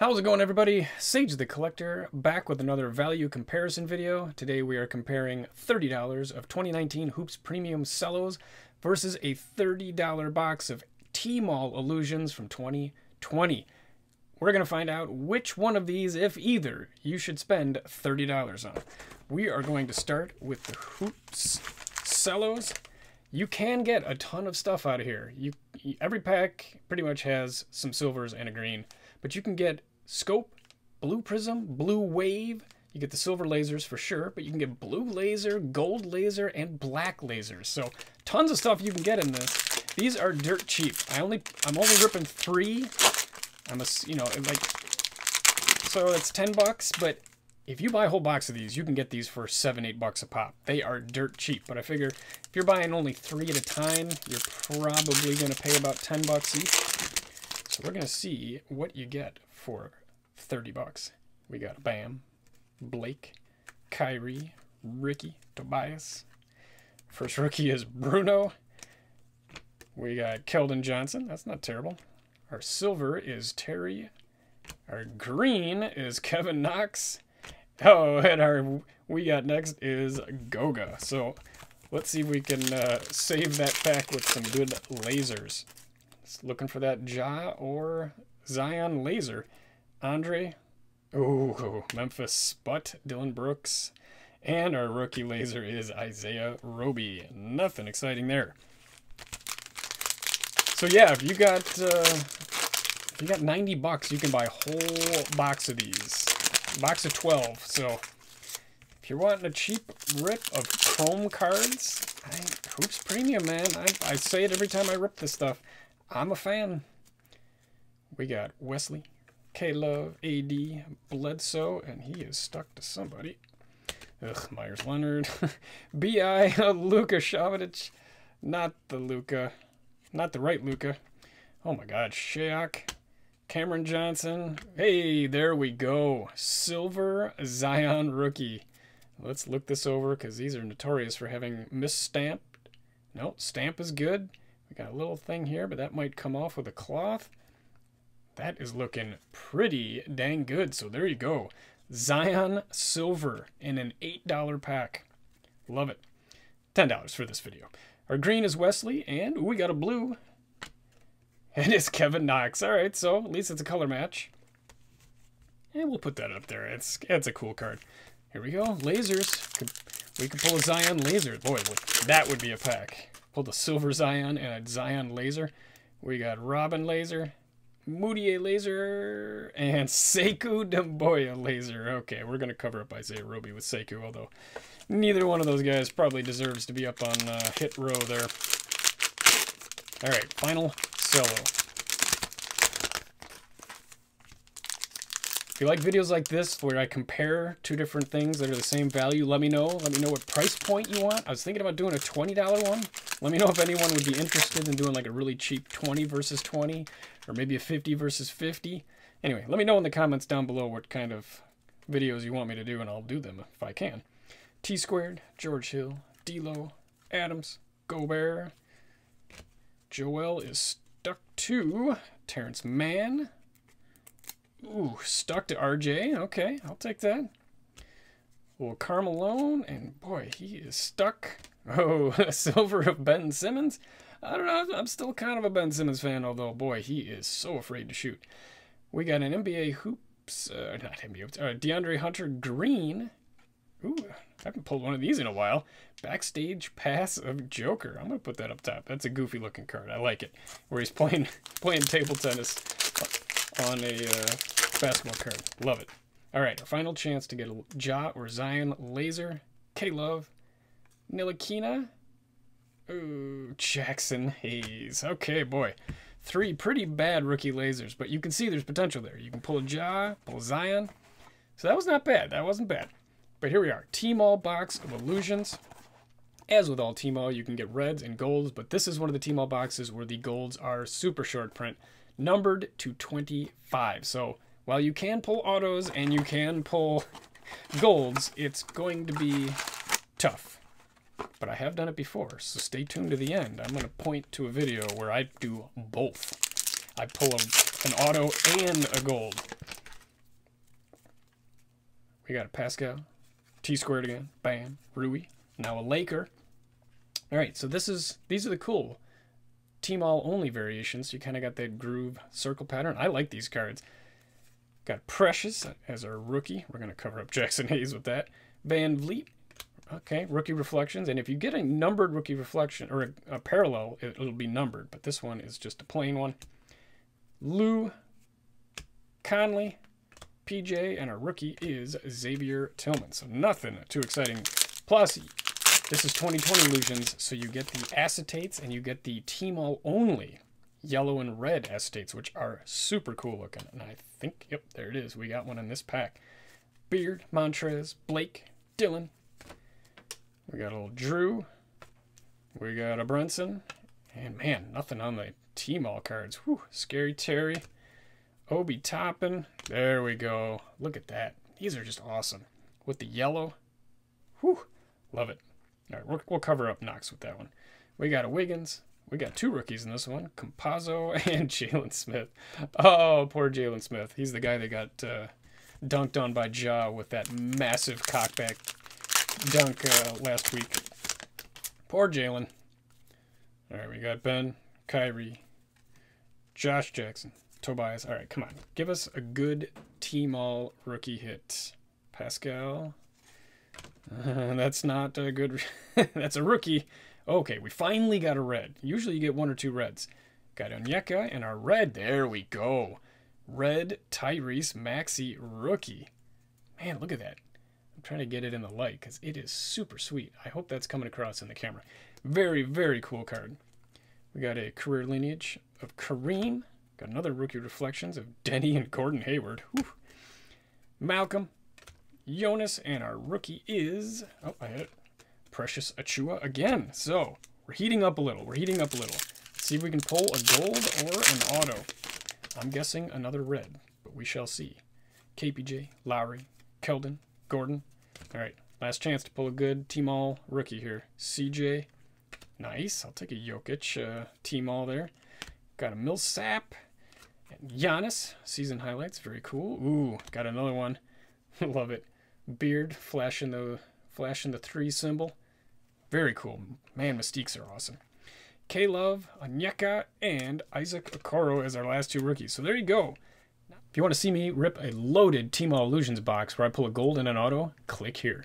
How's it going, everybody? Sage the Collector back with another value comparison video. Today we are comparing $30 of 2019 Hoops Premium Cellos versus a $30 box of Tmall Illusions from 2020. We're going to find out which one of these, if either, you should spend $30 on. We are going to start with the Hoops Cellos. You can get a ton of stuff out of here. Every pack pretty much has some silvers and a green, but you can get Scope, Blue Prism, Blue Wave. You get the silver lasers for sure, but you can get blue laser, gold laser, and black lasers. So tons of stuff you can get in this. These are dirt cheap. I'm only ripping three. So it's $10, but if you buy a whole box of these, you can get these for $7-8 a pop. They are dirt cheap, but I figure if you're buying only three at a time, you're probably gonna pay about $10 each. So we're gonna see what you get for $30. We got Bam, Blake, Kyrie, Ricky, Tobias. First rookie is Bruno. We got Keldon Johnson. That's not terrible. Our silver is Terry. Our green is Kevin Knox. Oh, and we got next is Goga. So let's see if we can save that pack with some good lasers. Just looking for that Ja or Zion laser. Andre. Oh, Memphis Sput, Dylan Brooks. And our rookie laser is Isaiah Roby. Nothing exciting there. So yeah, if you got $90, you can buy a whole box of these. A box of 12. So if you're wanting a cheap rip of chrome cards, Hoops Premium, man. I say it every time I rip this stuff. I'm a fan. We got Wesley, K-Love, A-D, Bledsoe, and he is stuck to somebody. Ugh, Myers Leonard. B.I. Luka Šović. Not the right Luka. Oh my god, Shayok. Cameron Johnson. Hey, there we go. Silver Zion rookie. Let's look this over because these are notorious for having misstamped. No, stamp is good. We got a little thing here, but that might come off with a cloth. That is looking pretty dang good. So there you go. Zion silver in an $8 pack. Love it. $10 for this video. Our green is Wesley, and ooh, we got a blue. And it's Kevin Knox. All right, so at least it's a color match. And we'll put that up there. It's a cool card. Here we go. Lasers. We could pull a Zion laser. Boy, that would be a pack. Pulled a silver Zion and a Zion laser. We got Robin laser, Moutier laser, and Sekou Doumbouya laser. Okay, we're going to cover up Isaiah Roby with Sekou, although neither one of those guys probably deserves to be up on hit row there. All right, final solo. If you like videos like this where I compare two different things that are the same value, let me know. Let me know what price point you want. I was thinking about doing a $20 one. Let me know if anyone would be interested in doing like a really cheap 20 versus 20 or maybe a 50 versus 50. Anyway, let me know in the comments down below what kind of videos you want me to do and I'll do them if I can. T-squared, George Hill, D'Lo, Adams, Gobert. Joel is stuck to Terrence Mann. Ooh, stuck to RJ. Okay, I'll take that. Well, Carmelone, and boy, he is stuck. Oh, silver of Ben Simmons. I don't know. I'm still kind of a Ben Simmons fan, although, boy, he is so afraid to shoot. We got an NBA Hoops, DeAndre Hunter green. Ooh, I haven't pulled one of these in a while. Backstage Pass of Joker. I'm going to put that up top. That's a goofy looking card. I like it. Where he's playing table tennis on a basketball card. Love it. All right, final chance to get a Ja or Zion laser. K-Love. Nilakina. Ooh, Jackson Hayes. Okay, boy. Three pretty bad rookie lasers, but you can see there's potential there. You can pull a Ja, pull a Zion. So that was not bad. That wasn't bad. But here we are, Tmall box of Illusions. As with all Tmall, you can get reds and golds, but this is one of the Tmall boxes where the golds are super short print, numbered to 25. So while you can pull autos and you can pull golds, it's going to be tough. But I have done it before, so stay tuned to the end. I'm going to point to a video where I do both. I pull an auto and a gold. We got a Pascal, T-squared again, Bam, Rui, now a Laker. All right, so these are the cool Tmall only variations. You kind of got that groove circle pattern. I like these cards. Got Precious as our rookie. We're going to cover up Jackson Hayes with that. Van Vliet. Okay, rookie reflections. And if you get a numbered rookie reflection or a parallel, it'll be numbered. But this one is just a plain one. Lou Conley, PJ, and our rookie is Xavier Tillman. So nothing too exciting. Plus, this is 2020 Illusions. So you get the acetates and you get the Tmall only yellow and red acetates, which are super cool looking. And I think, yep, there it is. We got one in this pack. Beard, Montrez, Blake, Dylan. We got a little Drew. We got a Brunson. And man, nothing on the Tmall cards. Whew, Scary Terry. Obi Toppin. There we go. Look at that. These are just awesome. With the yellow. Whew, love it. All right, we'll cover up Knox with that one. We got a Wiggins. We got two rookies in this one. Compazzo and Jaylen Smith. Oh, poor Jaylen Smith. He's the guy that got dunked on by Ja with that massive cockback dunk last week. Poor Jalen. All right, we got Ben, Kyrie, Josh Jackson, Tobias. All right, come on. Give us a good Tmall rookie hit. Pascal. That's not a good... That's a rookie. Okay, we finally got a red. Usually you get one or two reds. Got Onyeka and our red. There we go. Red Tyrese Maxey rookie. Man, look at that. I'm trying to get it in the light because it is super sweet. I hope that's coming across in the camera. Very, very cool card. We got a career lineage of Kareem. Got another rookie reflections of Denny and Gordon Hayward. Whew. Malcolm, Jonas, and our rookie is... Oh, I hit it. Precious Achiuwa again. So we're heating up a little. Let's see if we can pull a gold or an auto. I'm guessing another red, but we shall see. KPJ, Lowry, Keldon, Gordon. All right, last chance to pull a good Tmall rookie here. CJ, nice. I'll take a Jokic Tmall there. Got a Millsap. And Giannis, season highlights. Very cool. Ooh, got another one. Love it. Beard, flashing the three symbol. Very cool. Man, Mystiques are awesome. K-Love, Onyeka, and Isaac Okoro as our last two rookies. So there you go. If you want to see me rip a loaded Tmall Illusions box where I pull a gold and an auto, click here.